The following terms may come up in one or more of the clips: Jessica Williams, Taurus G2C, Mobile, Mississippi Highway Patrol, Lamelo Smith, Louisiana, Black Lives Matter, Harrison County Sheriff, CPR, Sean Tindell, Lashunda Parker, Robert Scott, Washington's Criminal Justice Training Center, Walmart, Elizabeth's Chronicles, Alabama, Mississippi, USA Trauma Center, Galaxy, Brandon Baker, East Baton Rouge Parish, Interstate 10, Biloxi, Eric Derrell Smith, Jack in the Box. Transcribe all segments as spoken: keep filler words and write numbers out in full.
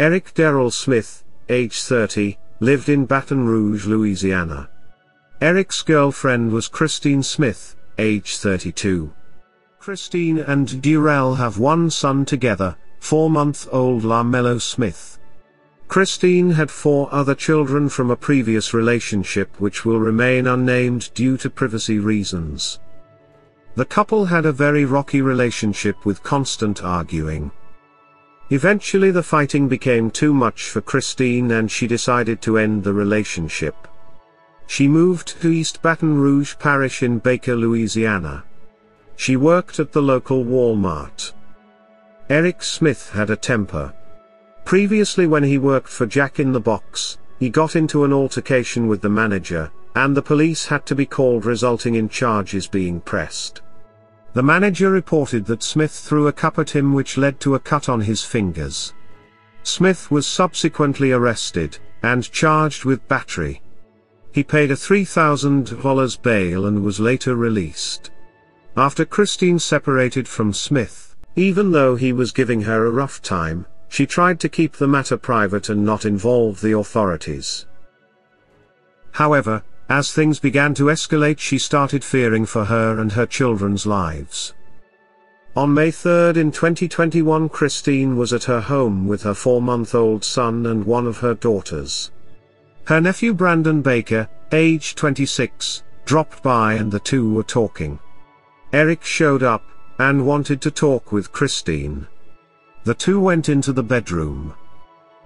Eric Derrell Smith, age thirty, lived in Baton Rouge, Louisiana. Eric's girlfriend was Christine Smith, age thirty-two. Christine and Derrell have one son together, four-month-old Lamelo Smith. Christine had four other children from a previous relationship which will remain unnamed due to privacy reasons. The couple had a very rocky relationship with constant arguing. Eventually the fighting became too much for Christine and she decided to end the relationship. She moved to East Baton Rouge Parish in Baker, Louisiana. She worked at the local Walmart. Eric Smith had a temper. Previously, when he worked for Jack in the Box, he got into an altercation with the manager, and the police had to be called, resulting in charges being pressed. The manager reported that Smith threw a cup at him, which led to a cut on his fingers. Smith was subsequently arrested and charged with battery. He paid a three thousand dollars bail and was later released. After Christine separated from Smith, even though he was giving her a rough time, she tried to keep the matter private and not involve the authorities. However, as things began to escalate, she started fearing for her and her children's lives. On May third in twenty twenty-one, Christine was at her home with her four-month-old son and one of her daughters. Her nephew Brandon Baker, age twenty-six, dropped by and the two were talking. Eric showed up and wanted to talk with Christine. The two went into the bedroom.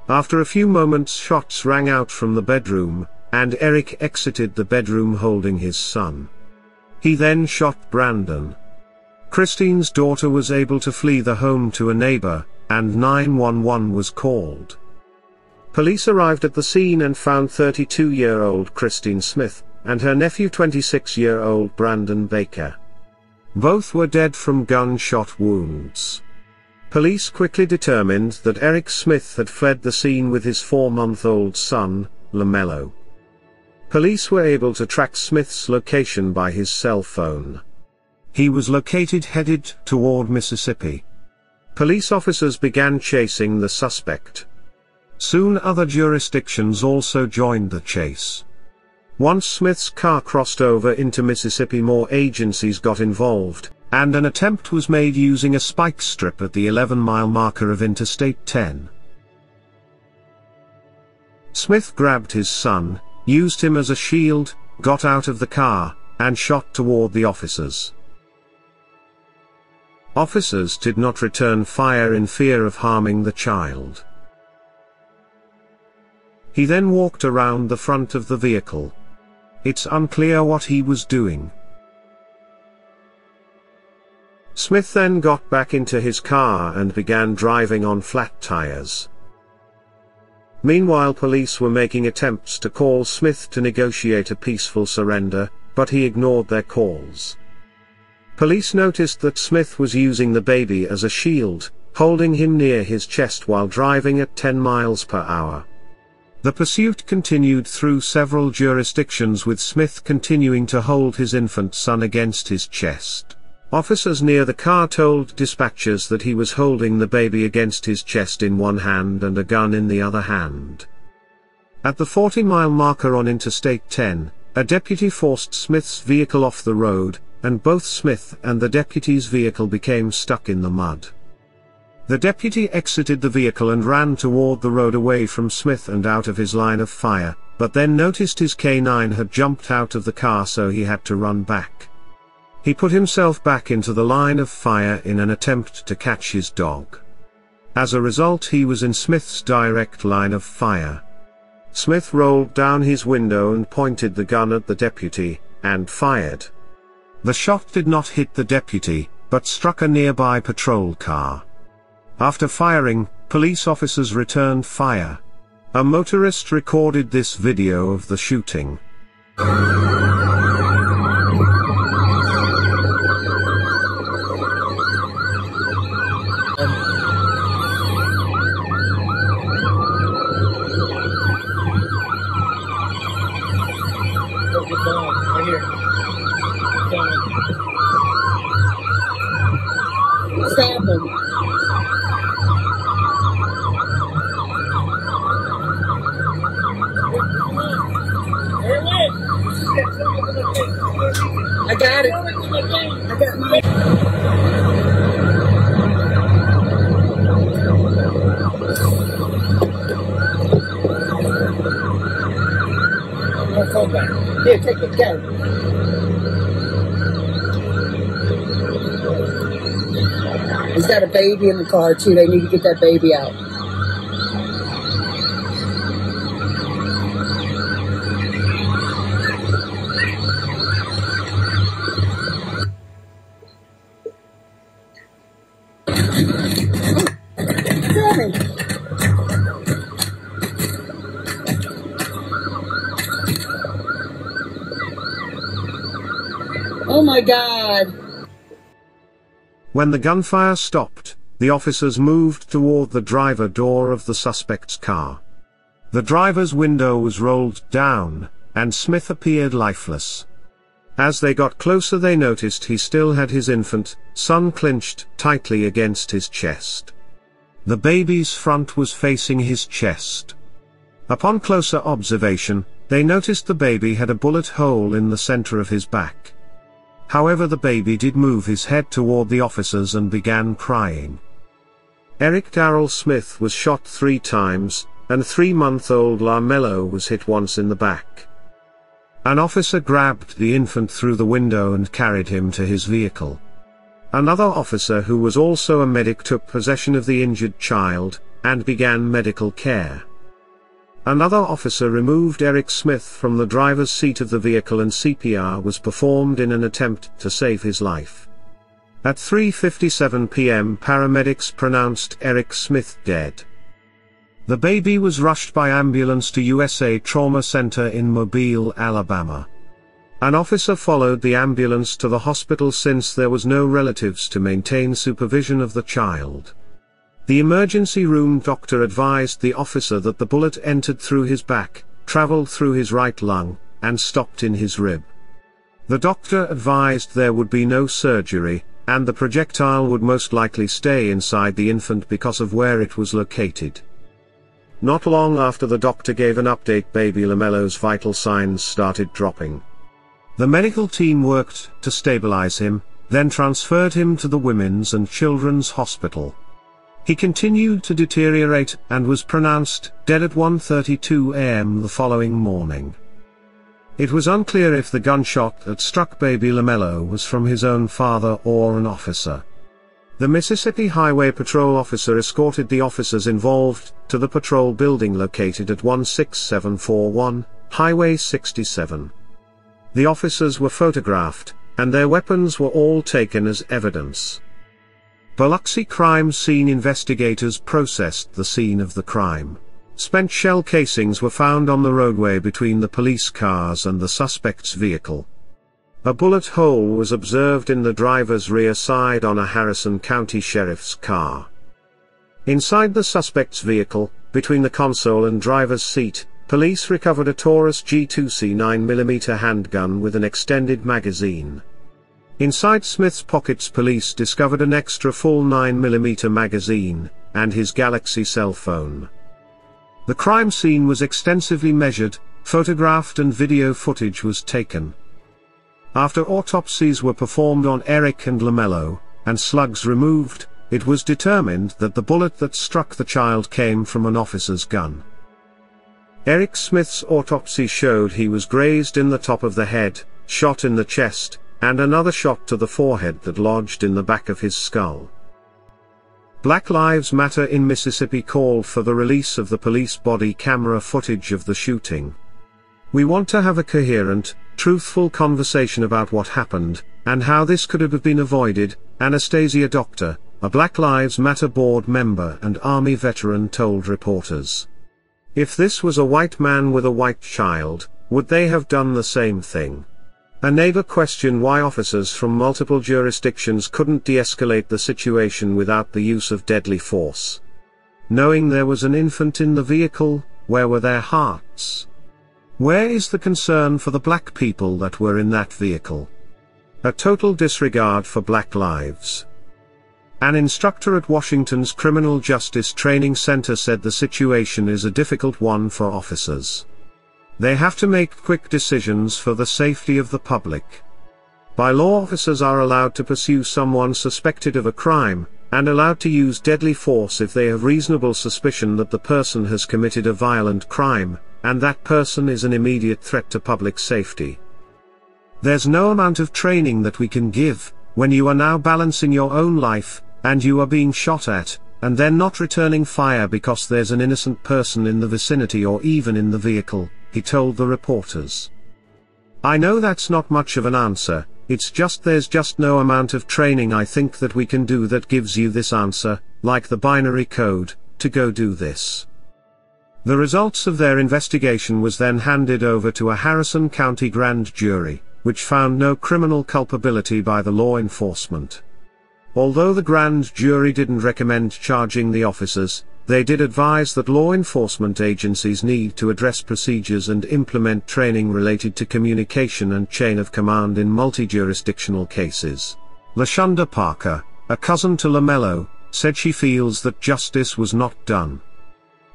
After a few moments, shots rang out from the bedroom, and Eric exited the bedroom holding his son. He then shot Brandon. Christine's daughter was able to flee the home to a neighbor, and nine one one was called. Police arrived at the scene and found thirty-two-year-old Christine Smith and her nephew twenty-six-year-old Brandon Baker. Both were dead from gunshot wounds. Police quickly determined that Eric Smith had fled the scene with his four-month-old son, Lamelo. Police were able to track Smith's location by his cell phone. He was located headed toward Mississippi. Police officers began chasing the suspect. Soon other jurisdictions also joined the chase. Once Smith's car crossed over into Mississippi, more agencies got involved, and an attempt was made using a spike strip at the eleven-mile marker of Interstate ten. Smith grabbed his son, used him as a shield, got out of the car, and shot toward the officers. Officers did not return fire in fear of harming the child. He then walked around the front of the vehicle. It's unclear what he was doing. Smith then got back into his car and began driving on flat tires. Meanwhile, police were making attempts to call Smith to negotiate a peaceful surrender, but he ignored their calls. Police noticed that Smith was using the baby as a shield, holding him near his chest while driving at ten miles per hour. The pursuit continued through several jurisdictions, with Smith continuing to hold his infant son against his chest. Officers near the car told dispatchers that he was holding the baby against his chest in one hand and a gun in the other hand. At the forty-mile marker on Interstate ten, a deputy forced Smith's vehicle off the road, and both Smith and the deputy's vehicle became stuck in the mud. The deputy exited the vehicle and ran toward the road away from Smith and out of his line of fire, but then noticed his K nine had jumped out of the car, so he had to run back. He put himself back into the line of fire in an attempt to catch his dog. As a result, he was in Smith's direct line of fire. Smith rolled down his window and pointed the gun at the deputy, and fired. The shot did not hit the deputy, but struck a nearby patrol car. After firing, police officers returned fire. A motorist recorded this video of the shooting. Stab him. I got it. I got my. Let's hold back. Here, take the camera. He's got a baby in the car, too. They need to get that baby out. Oh, my God. When the gunfire stopped, the officers moved toward the driver door of the suspect's car. The driver's window was rolled down, and Smith appeared lifeless. As they got closer, they noticed he still had his infant son clinched tightly against his chest. The baby's front was facing his chest. Upon closer observation, they noticed the baby had a bullet hole in the center of his back. However, the baby did move his head toward the officers and began crying. Eric Derrell Smith was shot three times, and three-month-old Lamelo was hit once in the back. An officer grabbed the infant through the window and carried him to his vehicle. Another officer, who was also a medic, took possession of the injured child and began medical care. Another officer removed Eric Smith from the driver's seat of the vehicle, and C P R was performed in an attempt to save his life. At three fifty-seven p m paramedics pronounced Eric Smith dead. The baby was rushed by ambulance to U S A Trauma Center in Mobile, Alabama. An officer followed the ambulance to the hospital since there was no relatives to maintain supervision of the child. The emergency room doctor advised the officer that the bullet entered through his back, traveled through his right lung, and stopped in his rib. The doctor advised there would be no surgery, and the projectile would most likely stay inside the infant because of where it was located. Not long after the doctor gave an update, baby Lamelo's vital signs started dropping. The medical team worked to stabilize him, then transferred him to the Women's and Children's Hospital. He continued to deteriorate and was pronounced dead at one thirty-two a m the following morning. It was unclear if the gunshot that struck baby Lamelo was from his own father or an officer. The Mississippi Highway Patrol officer escorted the officers involved to the patrol building located at one six seven four one, Highway sixty-seven. The officers were photographed, and their weapons were all taken as evidence. Biloxi crime scene investigators processed the scene of the crime. Spent shell casings were found on the roadway between the police cars and the suspect's vehicle. A bullet hole was observed in the driver's rear side on a Harrison County Sheriff's car. Inside the suspect's vehicle, between the console and driver's seat, police recovered a Taurus G two C nine millimeter handgun with an extended magazine. Inside Smith's pockets, police discovered an extra full nine millimeter magazine, and his Galaxy cell phone. The crime scene was extensively measured, photographed, and video footage was taken. After autopsies were performed on Eric and Lamelo, and slugs removed, it was determined that the bullet that struck the child came from an officer's gun. Eric Smith's autopsy showed he was grazed in the top of the head, shot in the chest, and another shot to the forehead that lodged in the back of his skull. Black Lives Matter in Mississippi called for the release of the police body camera footage of the shooting. We want to have a coherent, truthful conversation about what happened, and how this could have been avoided, Anastasia Doctor, a Black Lives Matter board member and Army veteran, told reporters. If this was a white man with a white child, would they have done the same thing? A neighbor questioned why officers from multiple jurisdictions couldn't de-escalate the situation without the use of deadly force. Knowing there was an infant in the vehicle, where were their hearts? Where is the concern for the black people that were in that vehicle? A total disregard for black lives. An instructor at Washington's Criminal Justice Training Center said the situation is a difficult one for officers. They have to make quick decisions for the safety of the public. By law, officers are allowed to pursue someone suspected of a crime, and allowed to use deadly force if they have reasonable suspicion that the person has committed a violent crime, and that person is an immediate threat to public safety. There's no amount of training that we can give, when you are now balancing your own life, and you are being shot at, and then not returning fire because there's an innocent person in the vicinity or even in the vehicle, he told the reporters. I know that's not much of an answer, it's just there's just no amount of training I think that we can do that gives you this answer, like the binary code, to go do this. The results of their investigation was then handed over to a Harrison County grand jury, which found no criminal culpability by the law enforcement. Although the grand jury didn't recommend charging the officers, they did advise that law enforcement agencies need to address procedures and implement training related to communication and chain of command in multi-jurisdictional cases. Lashunda Parker, a cousin to LaMelo, said she feels that justice was not done.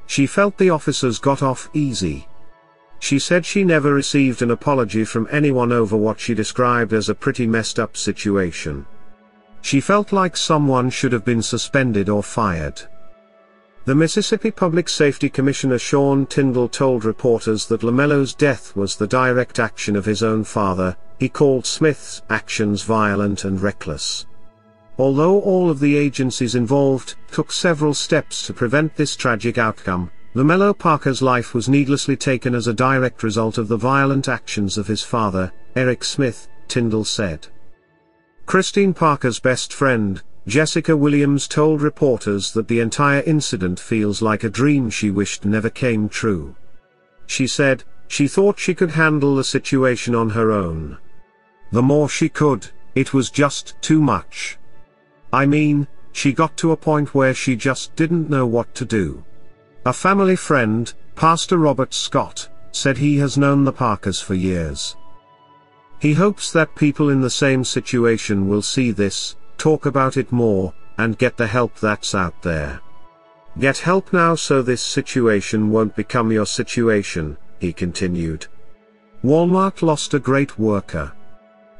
She felt the officers got off easy. She said she never received an apology from anyone over what she described as a pretty messed up situation. She felt like someone should have been suspended or fired. The Mississippi Public Safety Commissioner Sean Tindell told reporters that LaMelo's death was the direct action of his own father. He called Smith's actions violent and reckless. Although all of the agencies involved took several steps to prevent this tragic outcome, LaMelo Parker's life was needlessly taken as a direct result of the violent actions of his father, Eric Smith, Tindell said. Christine Parker's best friend, Jessica Williams, told reporters that the entire incident feels like a dream she wished never came true. She said, she thought she could handle the situation on her own. The more she could, it was just too much. I mean, she got to a point where she just didn't know what to do. A family friend, Pastor Robert Scott, said he has known the Parkers for years. He hopes that people in the same situation will see this, talk about it more, and get the help that's out there. Get help now so this situation won't become your situation, he continued. Walmart lost a great worker.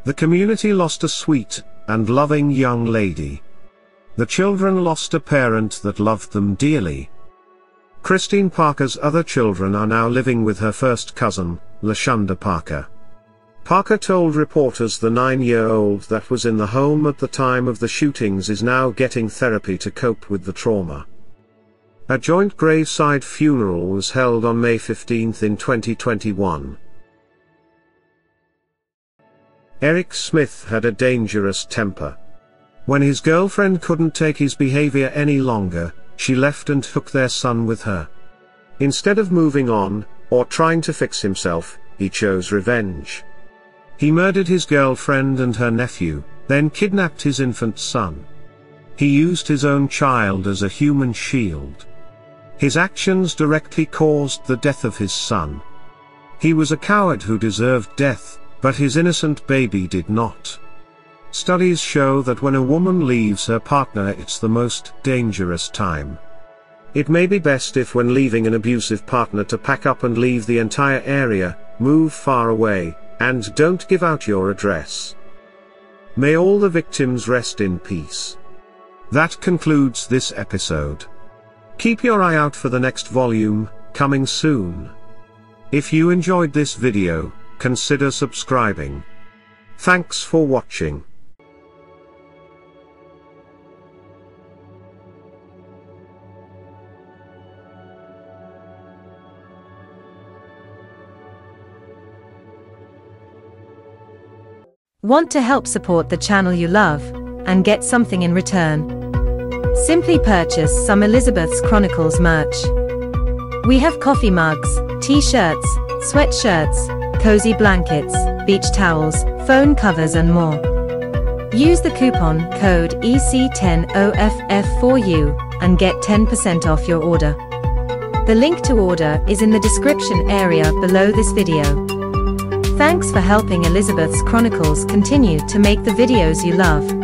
The community lost a sweet and loving young lady. The children lost a parent that loved them dearly. Christine Parker's other children are now living with her first cousin, Lashunda Parker. Parker told reporters the nine-year-old that was in the home at the time of the shootings is now getting therapy to cope with the trauma. A joint graveside funeral was held on May fifteenth in twenty twenty-one. Eric Smith had a dangerous temper. When his girlfriend couldn't take his behavior any longer, she left and took their son with her. Instead of moving on, or trying to fix himself, he chose revenge. He murdered his girlfriend and her nephew, then kidnapped his infant son. He used his own child as a human shield. His actions directly caused the death of his son. He was a coward who deserved death, but his innocent baby did not. Studies show that when a woman leaves her partner, it's the most dangerous time. It may be best if, when leaving an abusive partner, to pack up and leave the entire area, move far away, and don't give out your address. May all the victims rest in peace. That concludes this episode. Keep your eye out for the next volume, coming soon. If you enjoyed this video, consider subscribing. Thanks for watching. Want to help support the channel you love, and get something in return? Simply purchase some Elizabeth's Chronicles merch. We have coffee mugs, t-shirts, sweatshirts, cozy blankets, beach towels, phone covers and more. Use the coupon code E C ten O F F four U, and get ten percent off your order. The link to order is in the description area below this video. Thanks for helping Elizabeth's Chronicles continue to make the videos you love.